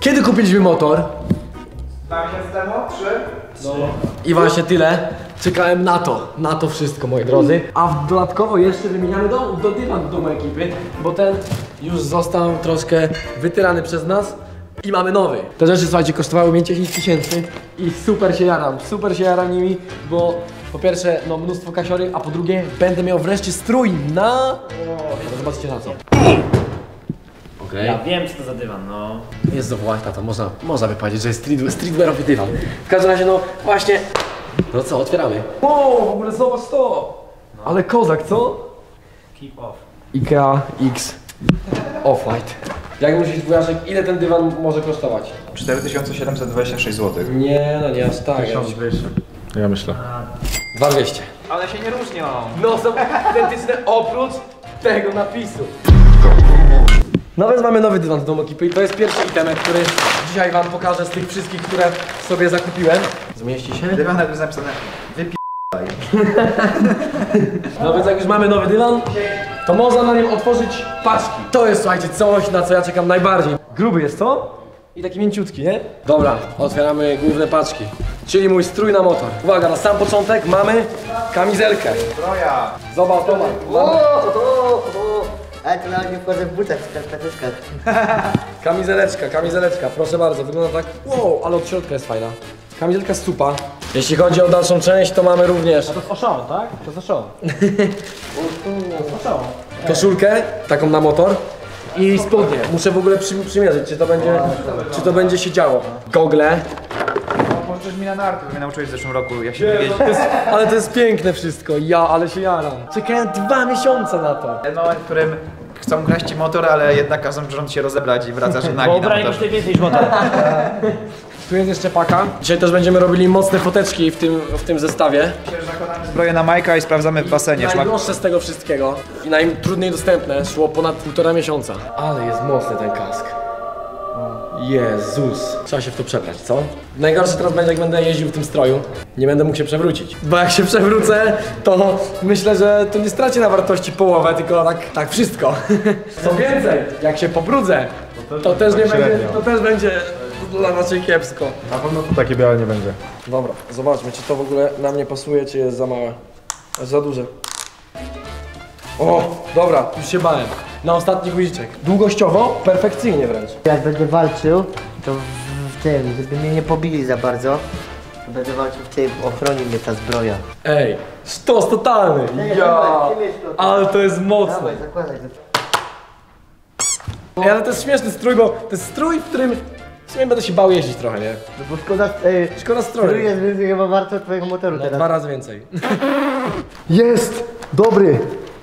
Kiedy kupiliśmy motor? 2 miesiące temu, 3? No. I właśnie tyle. Czekałem na to wszystko, moi drodzy. A dodatkowo jeszcze wymieniamy dywan do domu ekipy, bo ten już został troszkę wytyrany przez nas i mamy nowy. Te rzeczy, słuchajcie, kosztowały mnie 10 000 i super się jaram nimi, bo po pierwsze, no mnóstwo kasiory, a po drugie, będę miał wreszcie strój na... No, zobaczcie na co. Okay. Ja wiem, co to za dywan, no. Jest off-white, to można by powiedzieć, że jest streetwearowy dywan. W każdym razie, no właśnie... No co, otwieramy. O, w ogóle zobacz to! No. Ale kozak, co? Keep off. Ikea X Off-white. Jak myślisz, Wujaszek, ile ten dywan może kosztować? 4726 zł. Nie, no nie aż tak. 1200. Ja myślę. 200. Ale się nie różnią. No są identyczne oprócz tego napisu. Nawet mamy nowy dywan z domu ekipy i to jest pierwszy itemek, który dzisiaj wam pokażę z tych wszystkich, które sobie zakupiłem. Zmieści się? Dywanek jest napisane wypi***aj. No więc jak już mamy nowy dywan, to można na nim otworzyć paczki. To jest, słuchajcie, coś, na co ja czekam najbardziej. Gruby jest to i taki mięciutki, nie? Dobra, otwieramy główne paczki. Czyli mój strój na motor. Uwaga, na sam początek mamy kamizelkę. Zbroja. Zobacz, to ale to nawet nie wchodzę w butach, w karpeteczkach. Kamizeleczka, proszę bardzo, wygląda tak. Wow, ale od środka jest fajna. Kamizelka z supa. Jeśli chodzi o dalszą część, to mamy również... A to jest oszą, tak? To jest oszą. Koszulkę, taką na motor. I spodnie. Muszę w ogóle przymierzyć, czy to będzie się działo. Gogle. Nauczyłeś mi na narty, bo mnie nauczyłeś w zeszłym roku, jak się nie ale to jest piękne wszystko, ale się jaram. Czekałem 2 miesiące na to. Ten moment, w którym chcą grać ci motor, ale jednak każą rząd się rozebrać i wracasz nagi na motorze. Bo ubranie kosztuje więcej niż motor. Tu jest jeszcze paka. Dzisiaj też będziemy robili mocne foteczki w tym zestawie. Zakładamy zbroję na Majka i sprawdzamy w basenie. Najdroższe z tego wszystkiego i najtrudniej dostępne szło ponad 1,5 miesiąca. Ale jest mocny ten kask. Jezus, trzeba się w to przebrać, co? Najgorsze teraz będzie, jak będę jeździł w tym stroju. Nie będę mógł się przewrócić. Bo jak się przewrócę, to myślę, że to nie straci na wartości połowę, tylko tak wszystko. Co więcej, jak się pobrudzę, to też nie będzie, to też będzie dla raczej kiepsko. Na pewno to takie białe nie będzie. Dobra, zobaczmy, czy to w ogóle na mnie pasuje, czy jest za małe. Za duże. O, dobra, już się bałem. Na ostatni guziczek. Długościowo, perfekcyjnie wręcz. Jak będę walczył, to w tym, żeby mnie nie pobili za bardzo, to będę walczył w tym, ochroni mnie ta zbroja. Ej, sztos totalny! Ale to jest mocne! Ej, ale to jest śmieszny strój, bo to jest strój, w którym w sumie będę się bał jeździć trochę, nie? No bo szkoda stroju. Strój jest więcej chyba warto twojego motoru teraz. 2 razy więcej. Jest! Dobry!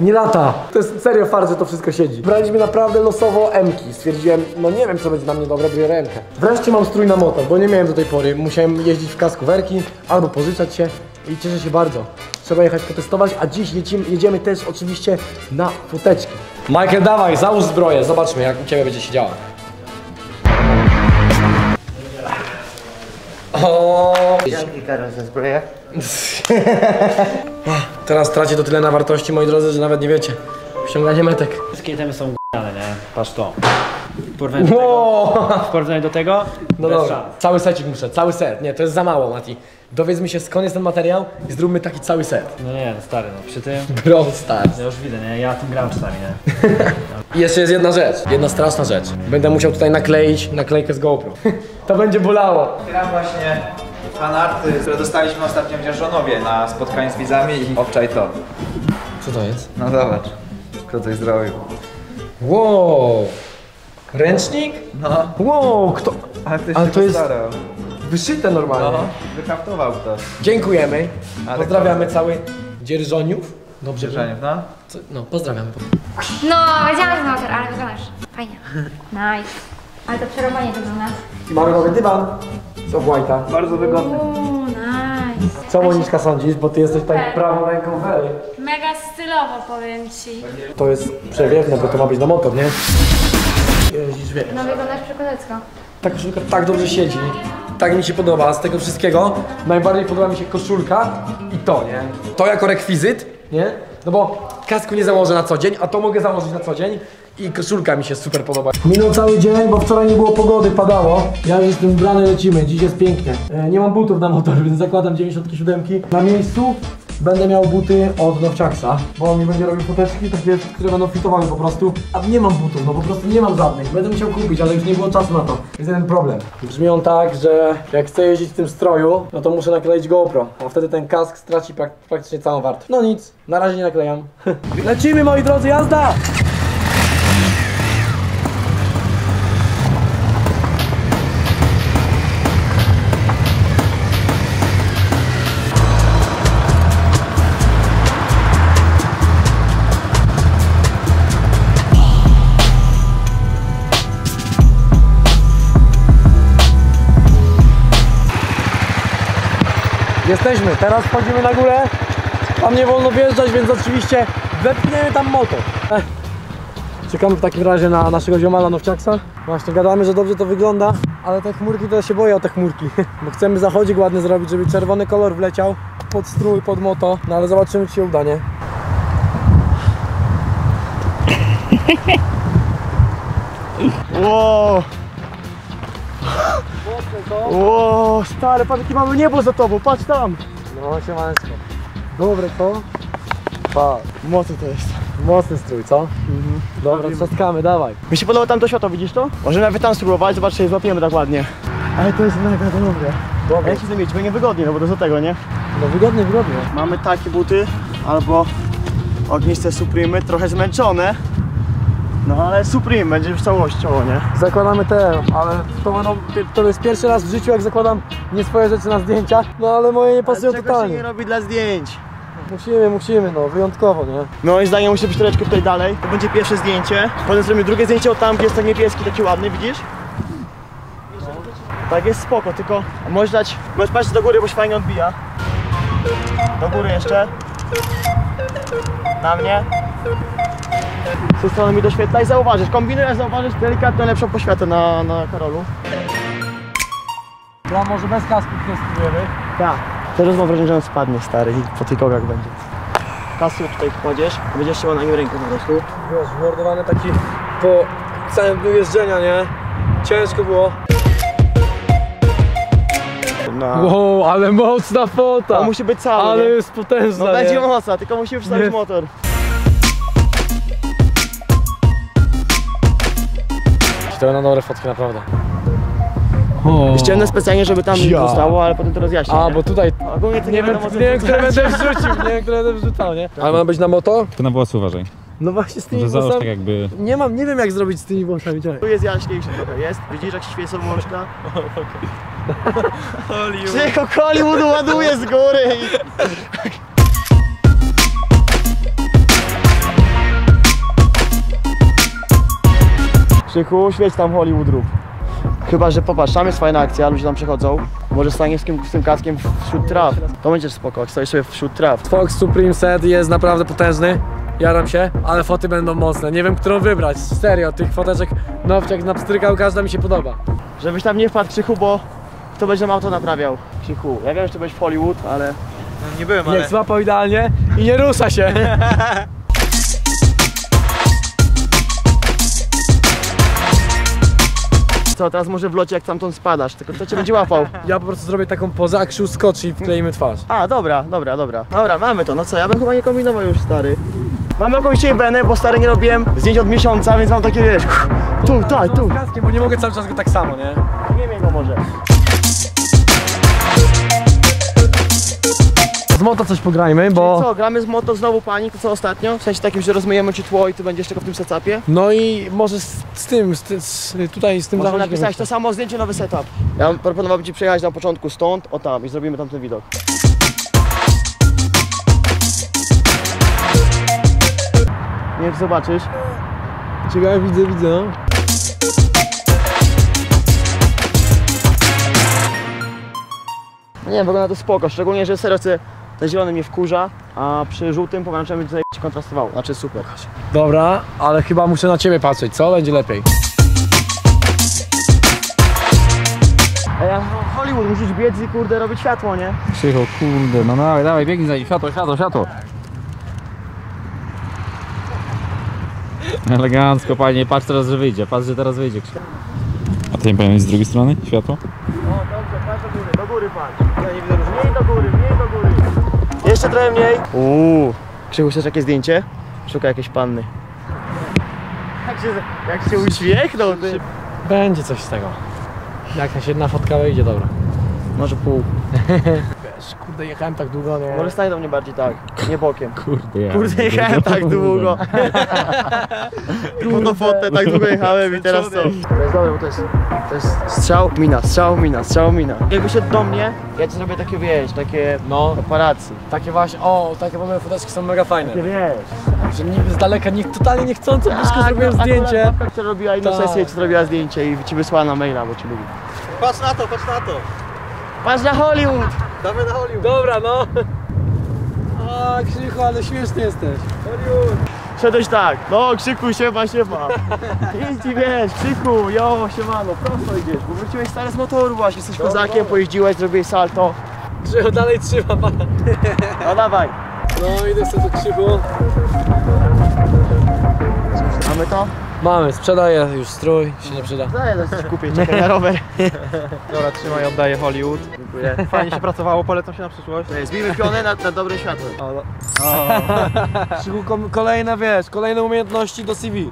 Nie lata. To jest serio fart, że to wszystko siedzi. Braliśmy naprawdę losowo M-ki. Stwierdziłem, no nie wiem, co będzie na mnie dobre, biorę M-kę. Wreszcie mam strój na motor, bo nie miałem do tej pory. Musiałem jeździć w kasku werki albo pożyczać się i cieszę się bardzo. Trzeba jechać potestować, a dziś jedziemy też oczywiście na futeczki. Michael, dawaj, załóż zbroję. Zobaczmy, jak u ciebie będzie się działo. O! Dzięki, Karol, za zbroję. Teraz traci to tyle na wartości, moi drodzy, że nawet nie wiecie. Wciąganie metek. Wszystkie temy są g***ane, nie? Patrz to. W porównaniu do tego, no dobra. Cały secik muszę, cały set. Nie, to jest za mało, Mati. Dowiedzmy się, skąd jest ten materiał i zróbmy taki cały set. No nie, stary, no przy tym... Bro, stary. Ja już widzę, nie? Ja tym gram czasami, nie? I jeszcze jest jedna rzecz, jedna straszna rzecz. Będę musiał tutaj nakleić naklejkę z GoPro. To będzie bolało. Gram właśnie fanarty, które dostaliśmy ostatnio w Dzierżonowie na spotkaniu z widzami i obczaj to. Co to jest? No zobacz, kto coś zrobił. Wow! Ręcznik? No. Wow, kto? Ale to jest wyszyte normalnie. No, wykraftował to. Dziękujemy. Pozdrawiamy cały Dzierżoniów. Dobrze. Dzierżoniów, no? Co? No, pozdrawiamy. No, wiedziałam, że motor, ale wyglądasz. Fajnie. Nice. Ale to przerobienie wygląda. Mamy nowy dywan. Co White'a. Bardzo wygodny. Nice. Co Moniczka sądzisz, bo ty jesteś tak prawą ręką Feli. Mega stylowo, powiem ci. To jest przewiewne, bo to ma być na motor, nie? No wyglądasz przekonecko. Ta koszulka tak dobrze siedzi. Tak mi się podoba z tego wszystkiego. Najbardziej podoba mi się koszulka i to, nie? To jako rekwizyt, nie? No bo kasku nie założę na co dzień, a to mogę założyć na co dzień. i koszulka mi się super podoba. Minął cały dzień, bo wczoraj nie było pogody, padało. Ja już jestem ubrany, lecimy, dziś jest pięknie. Nie mam butów na motor, więc zakładam 97. Na miejscu będę miał buty od Nowciaksa, bo on mi będzie robił futeczki takie, które będą fitowały po prostu. A nie mam butów, no po prostu nie mam żadnych. Będę musiał kupić, ale już nie było czasu na to. Jest jeden problem. Brzmi on tak, że jak chcę jeździć w tym stroju, no to muszę nakleić GoPro, a wtedy ten kask straci praktycznie całą wartość. No nic, na razie nie naklejam. Lecimy, moi drodzy, jazda! Jesteśmy, teraz wchodzimy na górę. Tam nie wolno wjeżdżać, więc oczywiście wepniemy tam motor. Czekamy w takim razie na naszego ziomala Nowciaksa. Właśnie gadamy, że dobrze to wygląda, ale te chmurki, to ja się boję o te chmurki. Bo chcemy zachodzik ładny zrobić, żeby czerwony kolor wleciał pod strój, pod moto. No ale zobaczymy, czy się uda, nie? Wow. O, stary, patrz, jakie mamy niebo za tobą, patrz tam! No, siemaneczko. Dobre to. Pa. Mocny to jest. Mocny strój, co? Mhm. Dobra, trzaskamy, dawaj. Mi się podoba tam to światło, widzisz to? Możemy nawet tam spróbować, zobaczyć, czy je złapiemy tak ładnie. Ale to jest mega dobre. Dobra. Jak się to mieć? Będzie wygodnie, no bo to do tego, nie? No wygodnie, wygodnie. Mamy takie buty, albo ogniste Supreme, trochę zmęczone. No ale Supreme będzie już całościowo, nie? Zakładamy te, ale to, będą, to jest pierwszy raz w życiu, jak zakładam nie swoje rzeczy na zdjęciach. No ale moje nie pasują totalnie. Czego się nie robi dla zdjęć? Musimy, no wyjątkowo, nie? No i zdanie musi być troszeczkę tutaj dalej. To będzie pierwsze zdjęcie. Potem zrobimy drugie zdjęcie od tam, gdzie jest ten niebieski, taki ładny, widzisz? No. Tak jest spoko, tylko możesz patrzeć do góry, bo się fajnie odbija. Do góry jeszcze. Na mnie. Z tej strony mi doświetla i zauważysz, kombinuję, zauważysz delikatnie lepszą poświatę na Karolu. No może bez kasku nie spróbujemy? Tak. Teraz mam wrażenie, że on spadnie, stary, i po tych gogach będzie. Kasku tutaj kładziesz, będziesz trzymał na nim rękę na deszku. Wiesz, wymordowany taki po całym dniu jeżdżenia, nie? Ciężko było. No. Wow, ale mocna fota! On musi być cały, ale nie? Jest potężna, no, będzie mocna, tylko musimy wstawić motor. To na dobre fotki, naprawdę. Ściemne specjalnie, żeby tam nie zostało, ale potem to rozjaśnię. A, nie? Bo tutaj ogólnie to nie będę wrzucał, nie? Ale ma być na moto? To na włosy uważaj. No właśnie z tymi włosami. Tak jakby... nie wiem jak zrobić z tymi włosami. Tu jest jaśniejszy trochę, jest. Widzisz jak świecą łączka? Tylko Hollywood ładuje z góry i... Krzychu, świeć tam Hollywood rób. Chyba, że popatrz, tam jest fajna akcja, ludzie tam przechodzą. Może stanie z tym kaskiem wśród traw. To będziesz spoko, jak stoisz sobie wśród traw. Fox Supreme Set jest naprawdę potężny. Jaram się, ale foty będą mocne. Nie wiem, którą wybrać, serio, tych foteczek Nowciak napstrykał, każda mi się podoba. Żebyś tam nie wpadł, Krzychu, bo kto będzie nam auto naprawiał? Krzychu, ja wiem, że byłeś w Hollywood, ale... No, nie byłem, ale... Niech złapał idealnie i nie rusza się. Co, teraz może w locie jak tamtąd spadasz, tylko kto cię będzie łapał? Ja po prostu zrobię taką pozę, a Krzysiu skoczy i wkleimy twarz. A, dobra, mamy to, no co, ja bym chyba nie kombinował już, stary. Mam jakąś dzisiaj wenę, bo stary nie robiłem zdjęć od miesiąca, więc mam takie, wiesz, tu. Z kaskiem, bo nie mogę cały czas go tak samo, nie? Nie wiem, go może. Z moto coś pograjmy, bo... Czyli co, gramy z moto znowu panik, to co ostatnio? W sensie takim, że rozmyjemy ci tło i ty będziesz tylko w tym setupie. No i może z tym Możemy napisać to samo zdjęcie, nowy setup. Ja bym proponował ci przejechać na początku stąd, o tam i zrobimy tam ten widok. Niech zobaczysz. Ciekawe, widzę. Nie, wygląda to spoko, szczególnie, że serio ten zielony mnie wkurza, a przy żółtym pomarańczem będzie tutaj kontrastowało, znaczy super. Dobra, ale chyba muszę na ciebie patrzeć, co? Będzie lepiej. A ja w Hollywood musisz biec i kurde robić światło, nie? Krzychu, kurde, no dawaj, biegnij za nim, światło. Elegancko, panie, patrz teraz, że wyjdzie, Krzysiu. A ty nie powinien z drugiej strony światło? O, dobrze, patrz do góry patrz. Ja nie widzę różnicy. Mniej do góry, Jeszcze trochę mniej. Uuu, Krzysiu, chcesz jakieś zdjęcie? Szuka jakiejś panny. Jak się uśmiechnął, ty. Będzie coś z tego. Jakaś jedna fotka wyjdzie, dobra. Może pół. Wiesz, kurde, jechałem tak długo, nie? Może stań do mnie bardziej tak, nie bokiem. Kurde, jechałem tak długo. Fotę, tak długo jechałem i teraz co? To jest dobre, bo to jest strzał, mina, Jakby się do mnie, ja ci zrobię takie, wiesz, takie paparazzi. Takie właśnie, o, takie mamy foteczki są mega fajne. Takie, wiesz. Że niby z daleka, totalnie niechcąco, wszystko zrobiłem zdjęcie. Akurat babka, która robiła inną sesję, ci zrobiła zdjęcie i ci wysłała na maila, bo ci lubi. Patrz na to, Patrz na Hollywood! Damy na Hollywood! Dobra, no! A Krzychu, ale śmieszny jesteś! Hollywood! Szedłeś tak, no Krzyku, siema! Idź i wiesz, Krzyku, jo, siemano, prosto idziesz, bo wróciłeś stary z motoru właśnie, jesteś kozakiem, pojeździłeś, zrobiłeś salto. Krzychu, dalej trzyma pana! No dawaj! No idę sobie do Krzychu. Mamy to? Mamy, sprzedaję już strój, się nie przyda. Daję, coś kupię, czekaj na rower. Dobra, trzymaj, oddaję Hollywood. Dziękuję. Fajnie się pracowało, polecam się na przyszłość. Zbijmy pionę na dobre światło. Kolejne, wiesz, kolejne umiejętności do CV.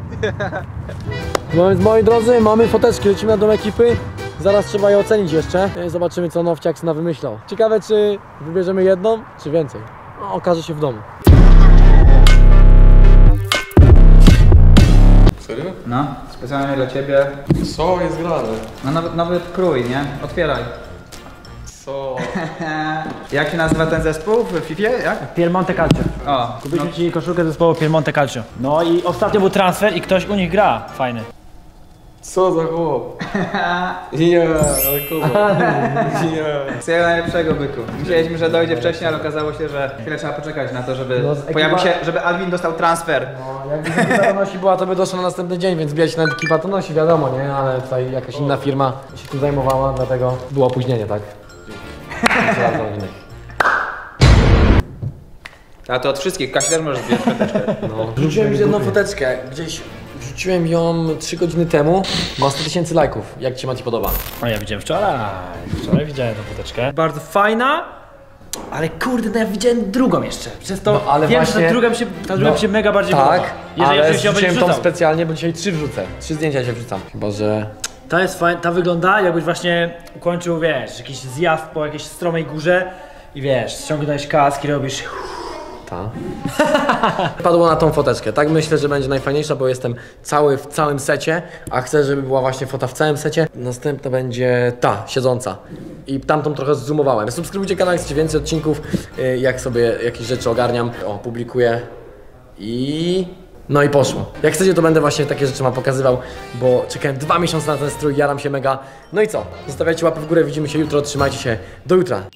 No więc, moi drodzy, mamy foteczki, lecimy na dom ekipy. Zaraz trzeba je ocenić jeszcze. Zobaczymy, co Nowciak na wymyślał. Ciekawe, czy wybierzemy jedną, czy więcej. No, okaże się w domu. No, specjalnie dla ciebie. Co jest grane? No nowy krój, nie? Otwieraj. Co? Jak się nazywa ten zespół w FIFA? Jak? Piemonte Calcio. O, kupiliśmy ci koszulkę zespołu Piemonte Calcio. No i ostatnio był transfer i ktoś u nich gra. Fajny. Co za chłop? Wszystkiego najlepszego, byku. Myśleliśmy, że dojdzie wcześniej, ale okazało się, że chwilę trzeba poczekać na to, żeby pojawił się, żeby Alvin dostał transfer. No, jakby Batonosi była, to by doszło na następny dzień, więc bijać na ekipa Batonosi, wiadomo, nie? Ale tutaj jakaś inna firma się tym zajmowała, dlatego było opóźnienie, tak? A to od wszystkich, Kasi też możesz zbierać foteczkę. Wrzuciłem już jedną foteczkę gdzieś. Wrzuciłem ją 3 godziny temu, ma 100 000 lajków. Jak ci Mati podoba? A ja widziałem wczoraj, widziałem tę foteczkę. Bardzo fajna, ale kurde, no ja widziałem drugą jeszcze. Przez to ale wiem, właśnie, że ta druga mi się mega bardziej podoba. Tak, ale wrzuciłem tą specjalnie, bo dzisiaj 3 wrzucę. 3 zdjęcia się wrzucam. Chyba, że... Ta jest fajna, ta wygląda jakbyś właśnie ukończył, wiesz, jakiś zjaw po jakiejś stromej górze i wiesz, ściągnąłeś kask i robisz... Padło na tą foteczkę, tak myślę, że będzie najfajniejsza, bo jestem cały w całym secie, a chcę, żeby była właśnie fota w całym secie. Następna będzie ta, siedząca. I tamtą trochę zoomowałem. Subskrybujcie kanał, chcecie więcej odcinków, jak sobie jakieś rzeczy ogarniam, publikuję i... No i poszło. Jak chcecie, to będę właśnie takie rzeczy pokazywał, bo czekałem 2 miesiące na ten strój, jaram się mega. No i co? Zostawiajcie łapy w górę, widzimy się jutro, trzymajcie się, do jutra.